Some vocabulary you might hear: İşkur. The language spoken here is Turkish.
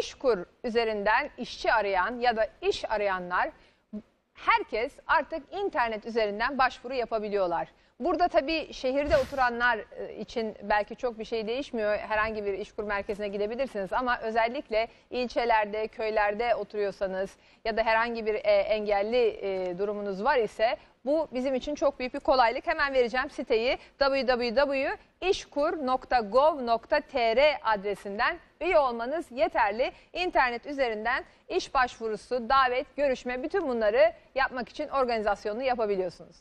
İşkur üzerinden işçi arayan ya da iş arayanlar, herkes artık internet üzerinden başvuru yapabiliyorlar. Burada tabii şehirde oturanlar için belki çok bir şey değişmiyor. Herhangi bir İşkur merkezine gidebilirsiniz ama özellikle ilçelerde, köylerde oturuyorsanız ya da herhangi bir engelli durumunuz var ise bu bizim için çok büyük bir kolaylık. Hemen vereceğim siteyi, www.işkur.gov.tr adresinden üye olmanız yeterli. İnternet üzerinden iş başvurusu, davet, görüşme, bütün bunları yapmak için organizasyonunu yapabiliyorsunuz.